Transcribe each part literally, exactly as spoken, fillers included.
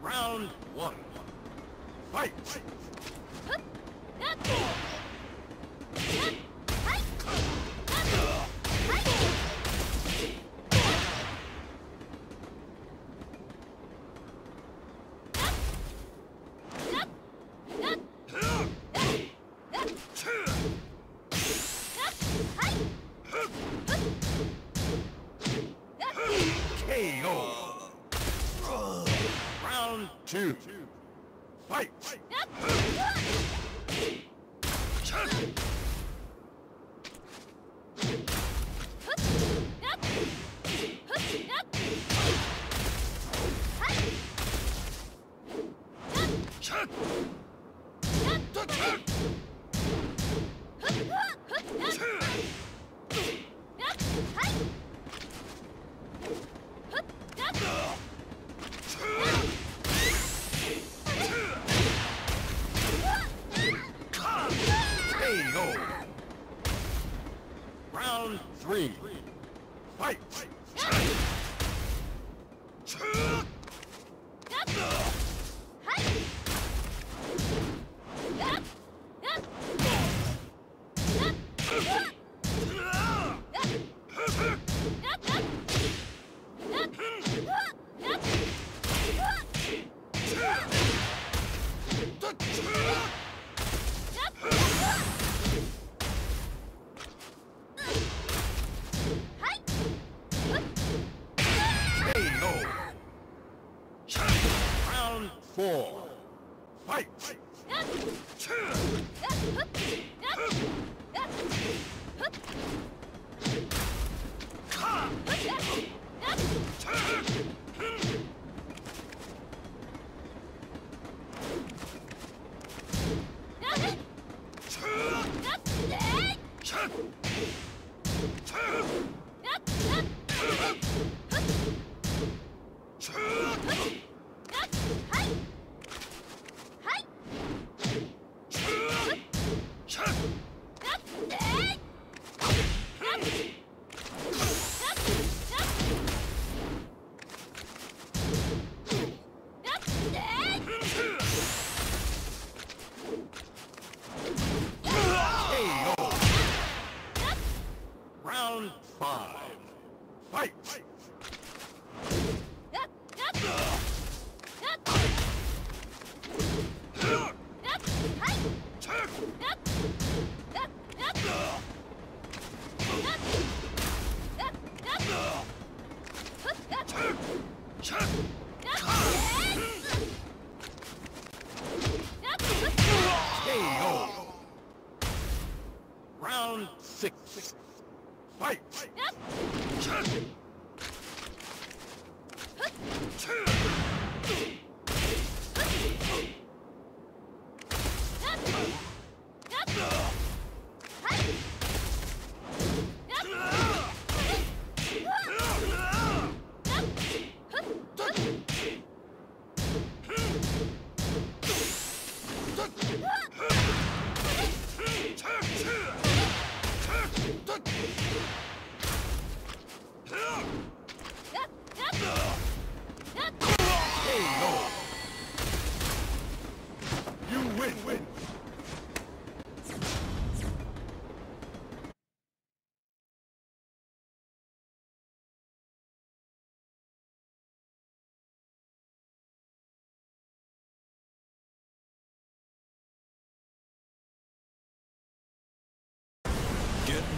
Round one. Fight! Two. Fight! Round three. Fight! Four. Fight! Five. Fight! Fight. K O. Round six. six. Fight!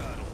battle.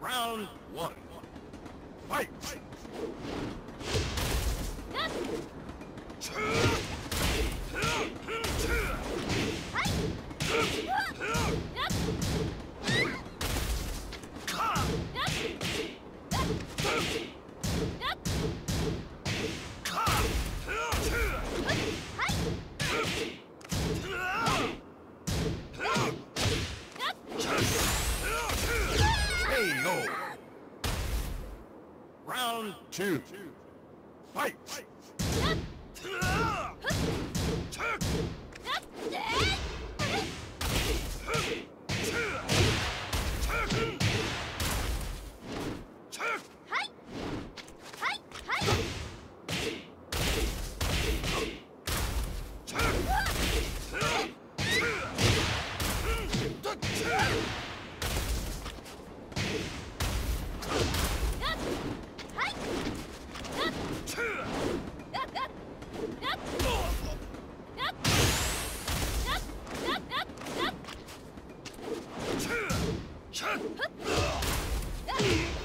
Round one. Fight! two, fight!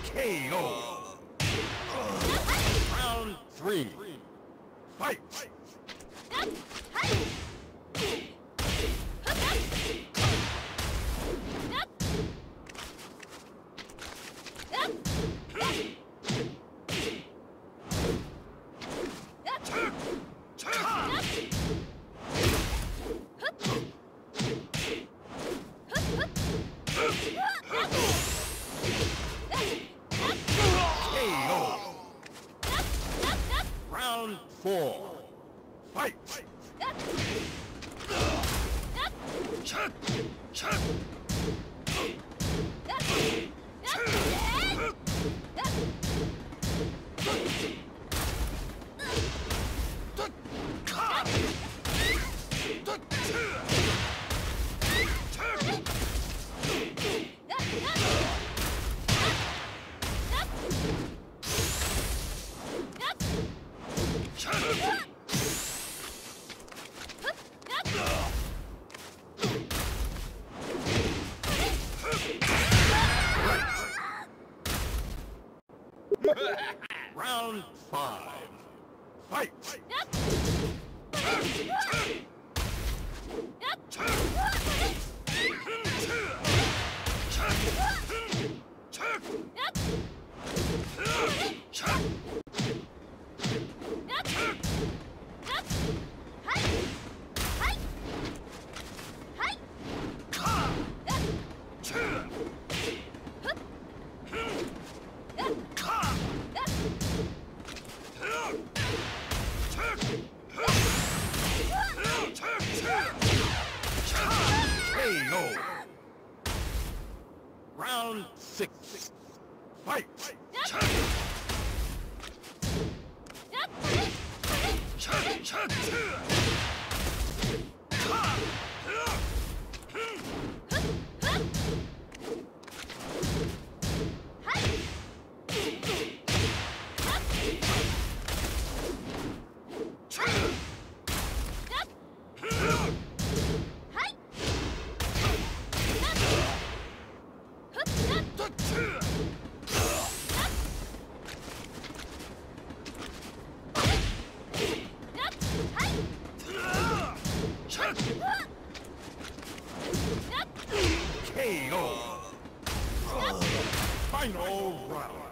K O. Round three. Fight. Four. Fight. Chuck. Chuck. Round five. Fight! Round six. Fight! K O. Final round.